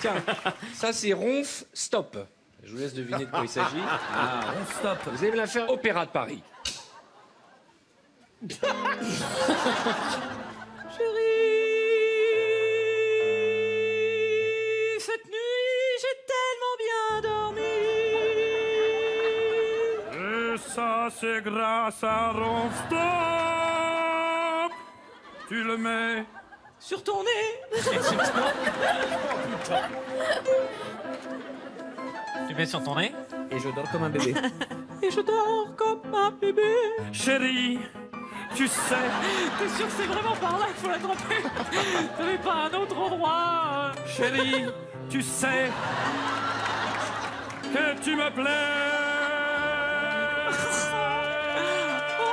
Tiens, ça c'est Ronstop. Je vous laisse deviner de quoi il s'agit. Ah, Ronstop. Vous allez me la faire Opéra de Paris. Chérie, cette nuit, j'ai tellement bien dormi. Et ça, c'est grâce à Ronstop. Tu le mets sur ton nez. Tu mets sur ton nez. Et je dors comme un bébé. Et je dors comme un bébé. Chérie, tu sais. T'es sûr que c'est vraiment par là qu'il faut l'attraper? T'avais pas un autre endroit? Chérie, tu sais que tu me plais. Oh,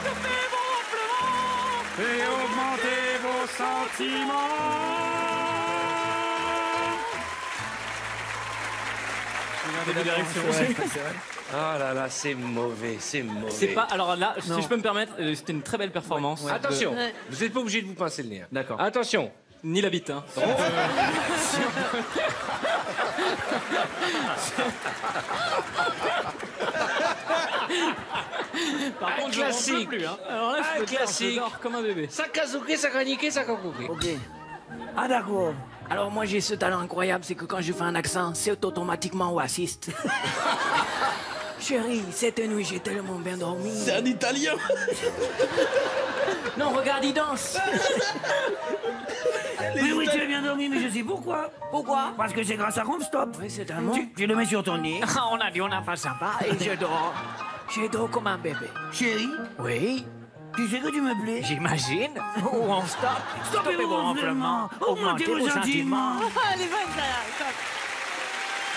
je te fais mon compliment. Et augmenter vos sentiments. Ouais, ah oh là là, c'est mauvais, c'est mauvais. C'est pas. Alors là, non. Si je peux me permettre, c'était une très belle performance. Ouais. Attention, ouais. Vous n'êtes pas obligé de vous pincer le nez. Hein. D'accord. Attention, ni la bite. Hein. Oh. Par contre, je ne peux plus. Hein. Alors là, je peux classique. Dire, je dors comme un bébé. Sakazuke, sakanique, sakakuke. Ok. Ah d'accord. Alors moi j'ai ce talent incroyable, c'est que quand je fais un accent, c'est automatiquement raciste. Chérie, cette nuit j'ai tellement bien dormi. C'est un italien. Non, regarde, il danse. Mais oui, tu as bien dormi, mais je sais pourquoi. Pourquoi? Parce que c'est grâce à Ronstop. Oui, c'est un mot. Tu le mets sur ton nez. On a dit, on n'a pas sympa. Et je dors. Je dors comme un bébé. Chérie? Oui. Tu sais que tu me plais? J'imagine. Oh, on stop. Stop et bon enflement. Augmentez vos sentiments. Elle est bonne, ça.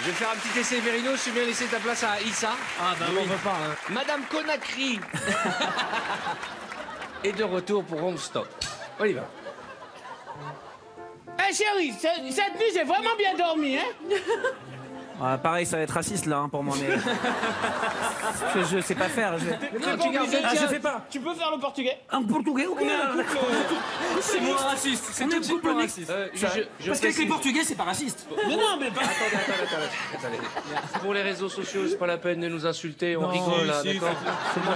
Je vais faire un petit essai, Vérino. Je vais bien laisser ta place à Issa. Ah, ben oui. On veut pas, hein. Madame Conakry est de retour pour Ronstop. On y va. Hé, chérie, cette nuit, j'ai vraiment bien dormi, hein? Pareil, ça va être raciste là hein, pour moi, mais je sais pas faire. Je sais pas. Tu peux faire le portugais? Un portugais, ok. C'est moins raciste. C'est tout petit peu raciste. Parce qu'avec les portugais, c'est pas raciste. Mais non, mais pas. Attendez. Pour les réseaux sociaux, c'est pas la peine de nous insulter. On rigole, d'accord?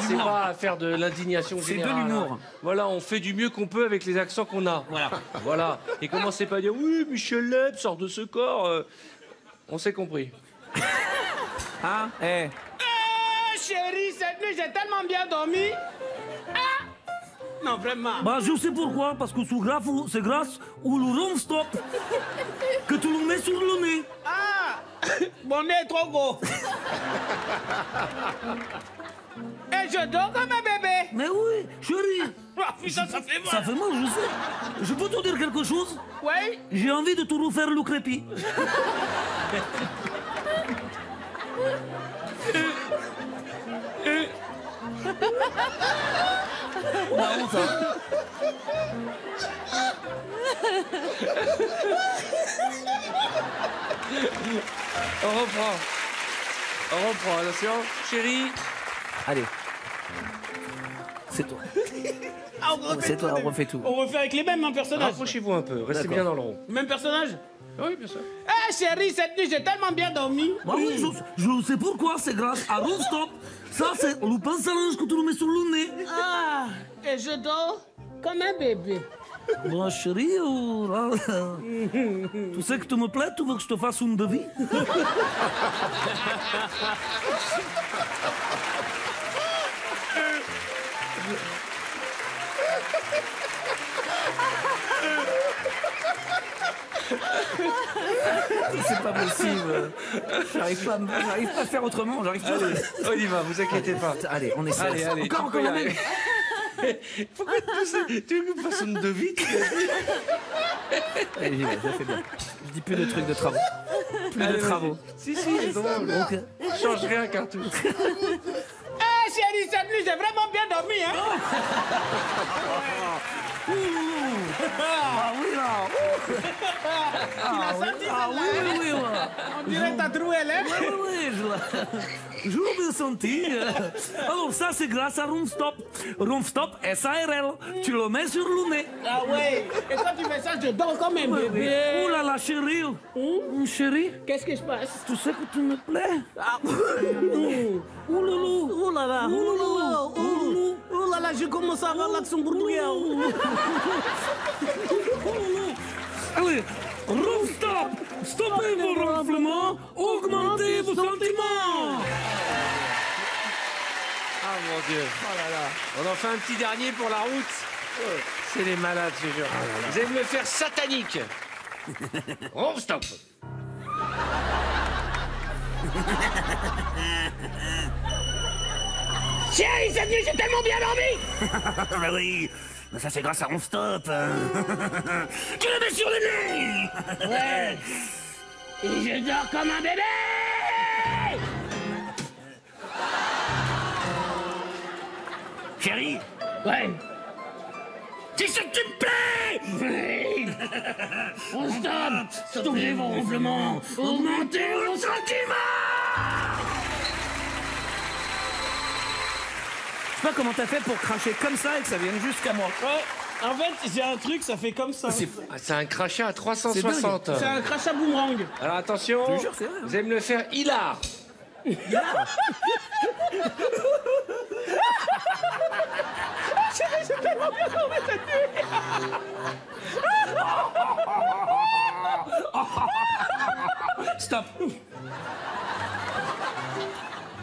C'est pas à faire de l'indignation générale. C'est de l'humour. Voilà, on fait du mieux qu'on peut avec les accents qu'on a. Voilà. Et commencez pas à dire oui, Michel Leeb sort de ce corps. On s'est compris. Hein? Eh. Hey. Chérie, cette nuit, j'ai tellement bien dormi. Ah. Non, vraiment. Bah, je sais pourquoi. Parce que c'est grâce au Ronstop que tu le mets sur le nez. Ah. Mon nez est trop gros. Et je dors comme un bébé. Mais oui, chérie. Ah, putain, ça fait mal. Ça fait mal, je sais. Je peux te dire quelque chose? Oui. J'ai envie de te refaire le crépi. Non, ça. On reprend. On reprend, attention. Chérie. Allez. C'est toi. Ah, c'est toi, on refait tout. On refait avec les mêmes personnages. Rapprochez-vous un peu, restez bien dans le rond. Même personnage? Oui, bien sûr. Eh, chérie, cette nuit, j'ai tellement bien dormi. Bah oui, je sais pourquoi, c'est grâce à Ronstop. Ça, c'est le pincelange que tu nous mets sur le nez. Ah, et je dors comme un bébé. Bon, chérie, tu sais que tu me plais, tu veux que je te fasse une devis? C'est pas possible. J'arrive pas à faire autrement. J'arrive pas. On y va, vous inquiétez pas. Allez, on essaie. Allez, encore la même. Pourquoi tu nous passes une devise? Allez, ça fait bien. Je dis plus de trucs de travaux. Plus de travaux. Si, si, c'est drôle. Change rien, cartouche. Ah, chérie, cette nuit, j'ai vraiment bien dormi, hein. Ah oui, là. Ah oui, on dirait que t'as trouvé l'élève. Oui, je l'ai senti. Alors ça, c'est grâce à Ronstop. Ronstop SARL. Tu le mets sur le nez. Ah ouais. Et quand tu mets ça, je dors comme un bébé. Oh là là, chérie. Chérie. Qu'est-ce qui se passe? Tu sais que tu me plais. Oh là là, je commence à avoir l'accent bourguignon. Allez, Ronstop, stoppez vos ronflements, augmentez vos sentiments. Ah mon Dieu. Oh là là. On en fait un petit dernier pour la route. C'est les malades, je jure. Vous allez me faire satanique. Ronstop. Chérie, cette nuit, j'ai tellement bien dormi. Mais oui, mais ça c'est grâce à Ronstop. Tu le mets sur le nez. Ouais. Et je dors comme un bébé. Chérie. Ouais. Tu sais que tu me plais. Oui. Ronstop, stoppez vos ronflements, augmentez vos sentiments. Je sais pas comment t'as fait pour cracher comme ça et que ça vienne jusqu'à moi. Ouais, en fait, j'ai un truc, ça fait comme ça. C'est un crachat à 360. C'est un crachat boomerang. Alors attention, vous allez me le faire hilar. Hilar. J'ai tellement bien dormi cette nuit. Stop.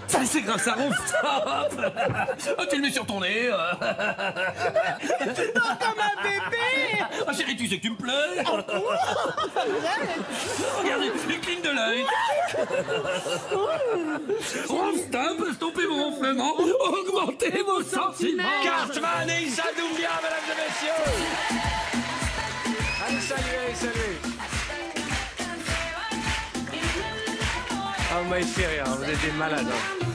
Ça, c'est grâce à Ronstop. Oh, tu le mets sur ton nez. Tu dors comme un bébé. Oh, chérie, tu sais que tu me plais. Oh, regardez, il cligne de l'œil. Ronstop, stoppez vos ronflements, augmentez vos sentiments. Cartman et Issa Doumbia, mesdames et messieurs. Allez, salut. Ah, vous m'avez fait rire, vous êtes des malades. Hein.